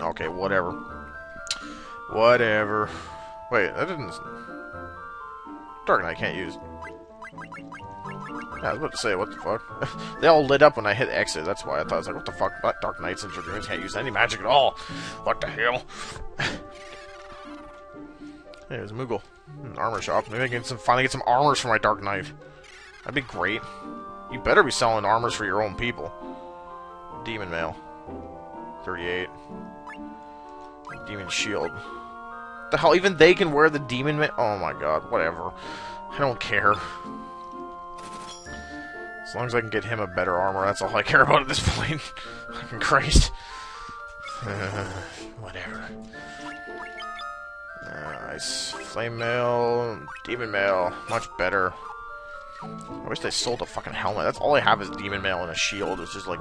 Okay, whatever. Whatever. Wait, that didn't... Dark Knight can't use... Yeah, I was about to say, what the fuck? They all lit up when I hit exit, that's why I thought, I was like, what the fuck? That Dark Knights and Dragoons can't use any magic at all! What the hell? Hey, there's Moogle. An armor shop. Maybe I can finally get some armors for my Dark Knight. That'd be great. You better be selling armors for your own people. Demon mail. 38. Demon shield. The hell, even they can wear the demon mail? Oh my god, whatever. I don't care. As long as I can get him a better armor, that's all I care about at this point. Fucking Christ. Whatever. Nice. Flame mail. Demon mail. Much better. I wish they sold a fucking helmet. That's all I have is demon mail and a shield. It's just like...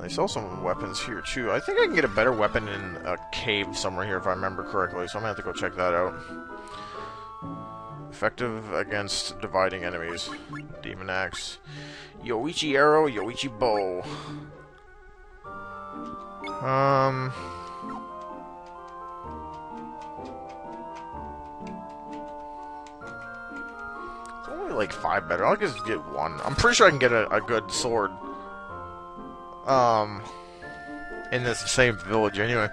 They sell some weapons here, too. I think I can get a better weapon in a cave somewhere here, if I remember correctly. So I'm going to have to go check that out. Effective against dividing enemies. Demon axe. Yoichi Arrow. Yoichi Bow. It's only like 5 better. I'll just get 1. I'm pretty sure I can get a good sword. In this same village anyway.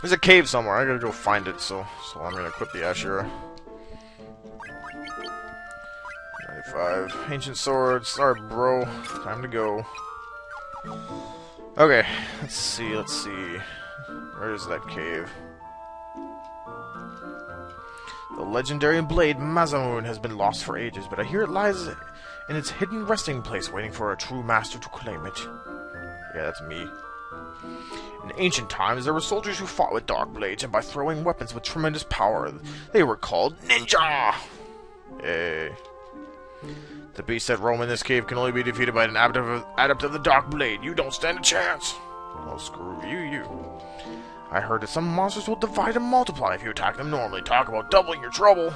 There's a cave somewhere. I gotta go find it. So I'm gonna equip the Ashura. 95 ancient swords. Sorry, bro. Time to go. Okay, let's see, Where is that cave? The legendary blade Masamune has been lost for ages, but I hear it lies in its hidden resting place, waiting for a true master to claim it. Yeah, that's me. In ancient times, there were soldiers who fought with dark blades, and by throwing weapons with tremendous power, they were called Ninja! Hey. The beast that roam in this cave can only be defeated by an adept of the Dark Blade. You don't stand a chance. Oh, screw you, I heard that some monsters will divide and multiply if you attack them normally. Talk about doubling your trouble.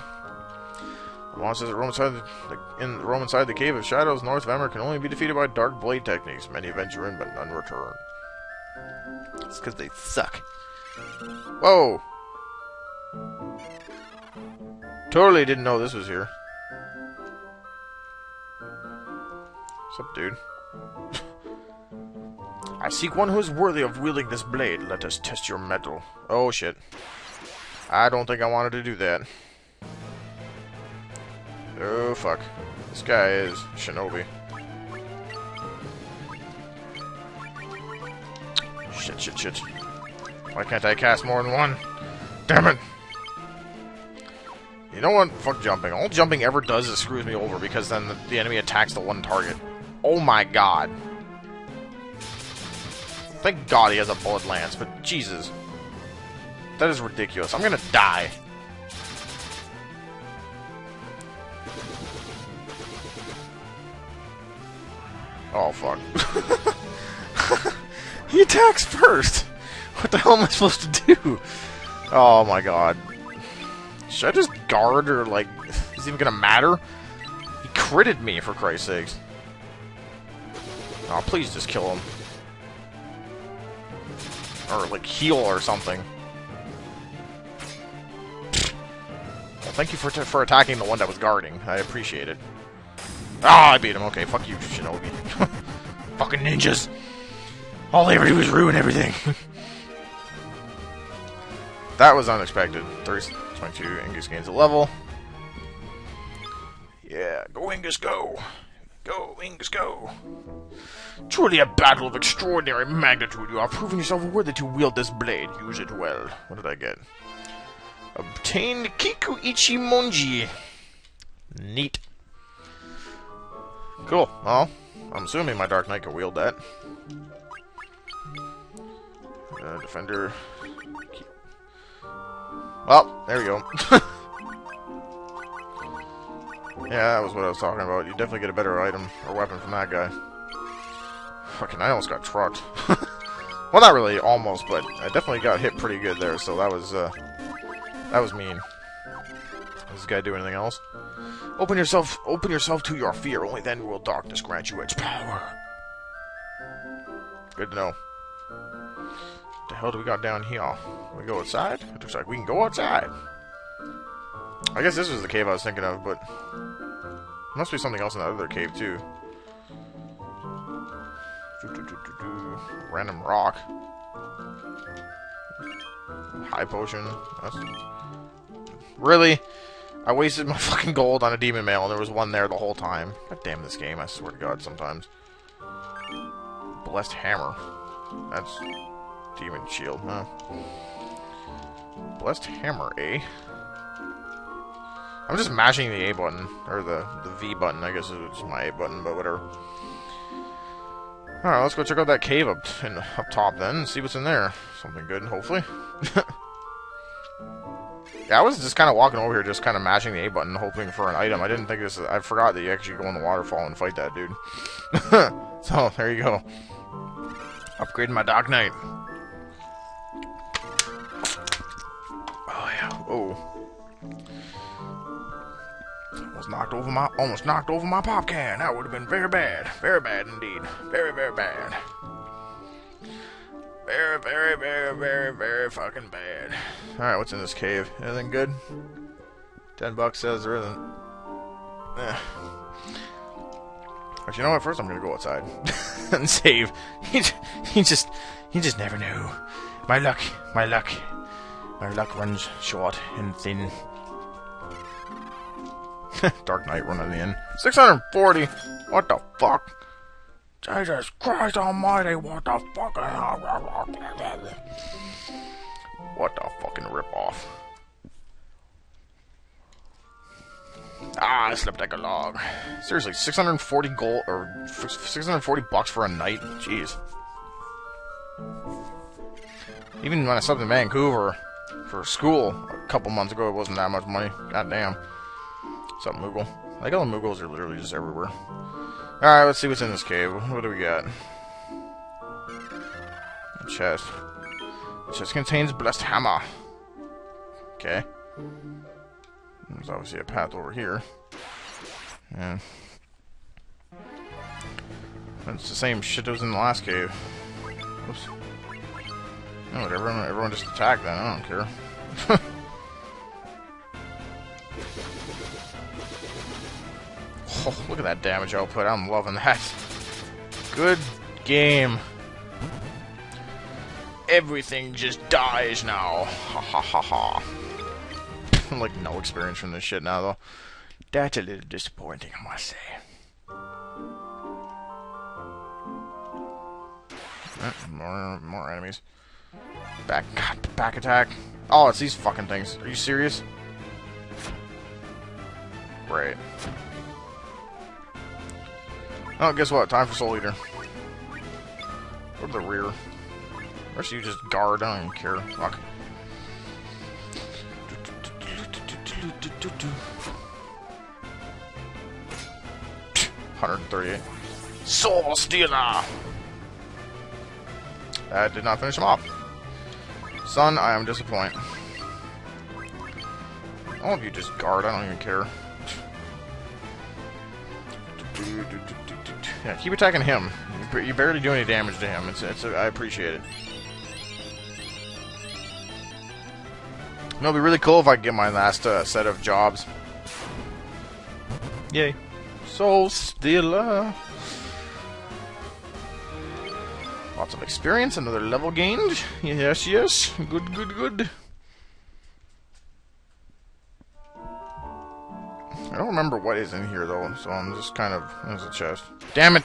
The monsters that roam inside the cave of shadows north of Emmer can only be defeated by Dark Blade techniques. Many venture in, but none return. It's because they suck. Whoa! Totally didn't know this was here. What's up, dude? I seek one who is worthy of wielding this blade. Let us test your mettle. Oh, shit. I don't think I wanted to do that. Oh, fuck. This guy is Shinobi. Shit, shit. Why can't I cast more than one? Damn it! You know what? Fuck jumping. All jumping ever does is screws me over, because then the enemy attacks the one target. Oh my god. Thank god he has a bullet lance, but Jesus. That is ridiculous. I'm gonna die. Oh, fuck. He attacks first! What the hell am I supposed to do? Oh my god. Should I just guard, or like, is it even gonna matter? He critted me, for Christ's sakes. Oh, please just kill him. Or, like, heal or something. Well, thank you for attacking the one that was guarding. I appreciate it. Ah, I beat him. Okay, fuck you, Shinobi. Fucking ninjas. All they ever do is ruin everything. That was unexpected. 22. Ingus gains a level. Yeah, go Ingus, go! Go, Ingus, go! Truly a battle of extraordinary magnitude. You are proving yourself worthy to wield this blade. Use it well. What did I get? Obtained Kiku Ichimonji. Neat. Cool. Well, I'm assuming my Dark Knight can wield that. Defender. Well, there we go. Yeah, that was what I was talking about. You definitely get a better item or weapon from that guy. Fucking, I almost got trucked. Well, not really almost, but I definitely got hit pretty good there, so that was mean. Does this guy do anything else? Open yourself to your fear. Only then will darkness grant you its power. Good to know. What the hell do we got down here? Can we go outside? It looks like we can go outside. I guess this was the cave I was thinking of, but there must be something else in that other cave too. Random rock. High potion. That's... Really? I wasted my fucking gold on a demon mail, and there was one there the whole time. God damn this game, I swear to God, sometimes. Blessed hammer. That's... Demon shield, huh? Blessed hammer, eh? I'm just mashing the A button. Or the V button, I guess it's my A button, but whatever. Alright, let's go check out that cave up top then, and see what's in there. Something good, hopefully. Yeah, I was just kind of walking over here, just kind of mashing the A button, hoping for an item. I didn't think this... I forgot that you actually go in the waterfall and fight that dude. So, there you go. Upgrading my Dark Knight. Oh, yeah. Oh. Almost knocked over my pop can. That would have been very bad. Very bad indeed. Very, very bad. Very, very, very, very, very fucking bad. Alright, what's in this cave? Anything good? $10 says there isn't. Eh. But you know what? First I'm gonna go outside. And save. He just never knew. My luck runs short and thin. Dark Knight running in. 640! What the fuck? Jesus Christ almighty, what the fuck? What the fucking ripoff? Ah, I slept like a log. Seriously, 640 gold, or $640 for a night? Jeez. Even when I slept in Vancouver for school a couple months ago, it wasn't that much money. Goddamn. What's up, Moogle? Like, all the Moogles are literally just everywhere. Alright, let's see what's in this cave. What do we got? A chest. The chest contains blessed hammer. Okay. There's obviously a path over here. Yeah. That's the same shit that was in the last cave. Oops. No, whatever. Everyone just attacked that. I don't care. Oh, look at that damage output. I'm loving that. Good game. Everything just dies now. Ha ha ha ha. Like, no experience from this shit now, though. That's a little disappointing, I must say. More enemies. Back attack. Oh, it's these fucking things. Are you serious? Great. Oh, guess what? Time for Soul Eater. Go to the rear. Or should you just guard? I don't even care. Fuck. Okay. 138. Soul Stealer! That did not finish him off. Son, I am disappointed. All of you just guard. I don't even care. Yeah, keep attacking him. You barely do any damage to him. I appreciate it. No, it'd be really cool if I could get my last set of jobs. Yay. Soul Stealer. Lots of experience. Another level gained. Yes, yes. Good, good, good. I don't remember what is in here, though, so I'm just kind of... There's a chest. Damn it!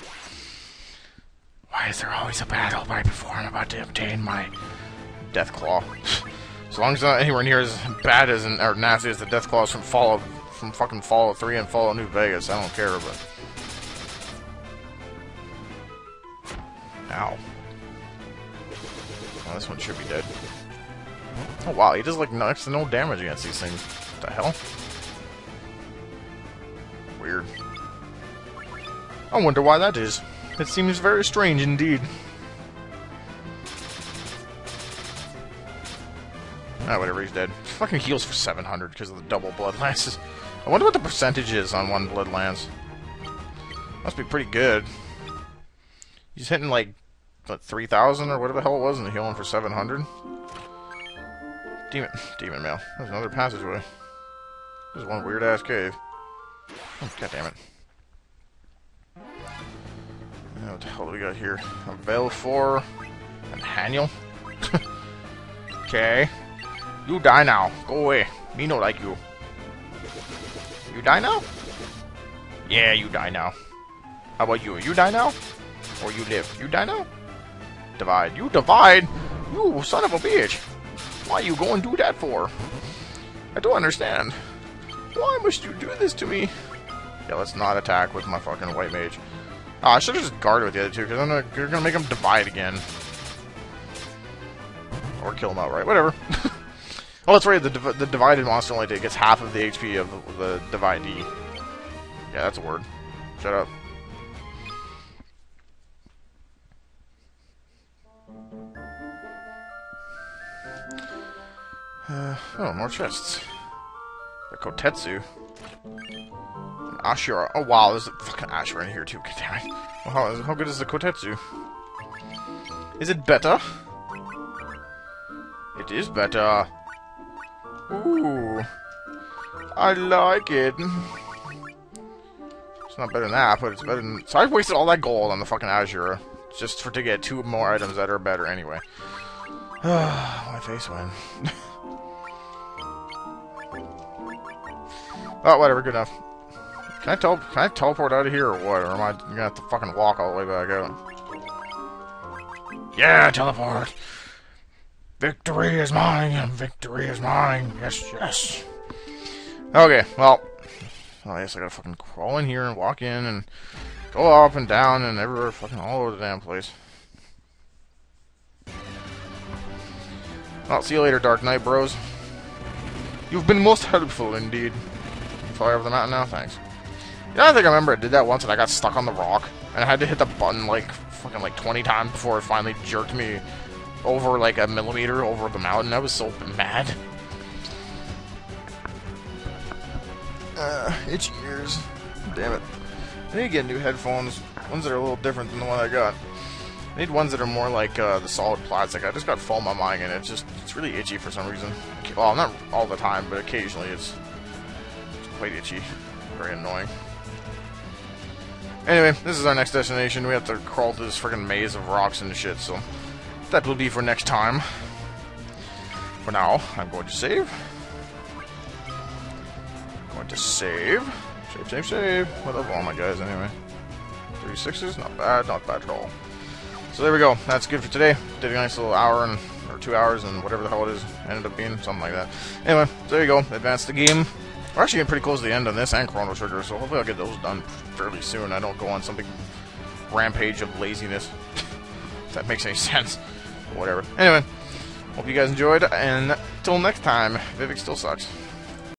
Why is there always a battle right before I'm about to obtain my... Deathclaw? As long as not anywhere near as bad as or nasty as the Deathclaws from fucking Fallout 3 and Fallout New Vegas, I don't care, but... Ow. Well, this one should be dead. Oh, wow, he does, like, next to no damage against these things. What the hell? Weird. I wonder why that is. It seems very strange indeed. Ah, whatever, he's dead. Fucking heals for 700 because of the double blood lances. I wonder what the percentage is on one Bloodlands. Must be pretty good. He's hitting like, what, 3,000 or whatever the hell it was, and healing for 700. Demon mail. There's another passageway. There's one weird ass cave. Oh, God damn it. Now, what the hell do we got here? A Velfor and Haniel. Okay. You die now. Go away. Me no like you. You die now? Yeah, you die now. How about you? You die now? Or you live? You die now? Divide. You divide? You son of a bitch. Why you go and do that for? I don't understand. Why must you do this to me? Yeah, let's not attack with my fucking white mage. Oh, I should've just guarded with the other two, because you're gonna make them divide again. Or kill them outright. Whatever. Oh, that's right, the divided monster only gets half of the HP of the dividee. Yeah, that's a word. Shut up. Oh, more chests. The Kotetsu. An Ashura. Oh, wow, there's a fucking Ashura in here, too. God damn it. Wow, how good is the Kotetsu? Is it better? It is better. Ooh. I like it. It's not better than that, but it's better than... So I wasted all that gold on the fucking Ashura just for to get two more items that are better anyway. My face went... Oh, whatever, good enough. Can I teleport out of here or what? Or am I gonna have to fucking walk all the way back out? Yeah, teleport! Victory is mine! Victory is mine! Yes, yes! Okay, well... Oh, yes, I gotta fucking crawl in here and walk in and... Go up and down and everywhere, fucking all over the damn place. Well, see you later, Dark Knight bros. You've been most helpful, indeed. Fly over the mountain now? Thanks. You know, I think I remember I did that once and I got stuck on the rock. And I had to hit the button like fucking like 20 times before it finally jerked me over like a millimeter over the mountain. I was so mad. Itchy ears. Damn it. I need to get new headphones. Ones that are a little different than the one I got. I need ones that are more like the solid plastic. I just got foam on mine and it's really itchy for some reason. Well, not all the time, but occasionally it's quite itchy. Very annoying. Anyway, this is our next destination. We have to crawl through this friggin' maze of rocks and shit, so that will be for next time. For now, I'm going to save. Save. What up, all my guys, anyway. 3 6s, not bad, not bad at all. So there we go. That's good for today. Did a nice little hour and or 2 hours and whatever the hell it is ended up being, something like that. Anyway, there you go. Advanced the game. We're actually getting pretty close to the end on this and Chrono Trigger, so hopefully I'll get those done fairly soon. I don't go on some big rampage of laziness. If that makes any sense. Whatever. Anyway, hope you guys enjoyed, and till next time, Vivek still sucks.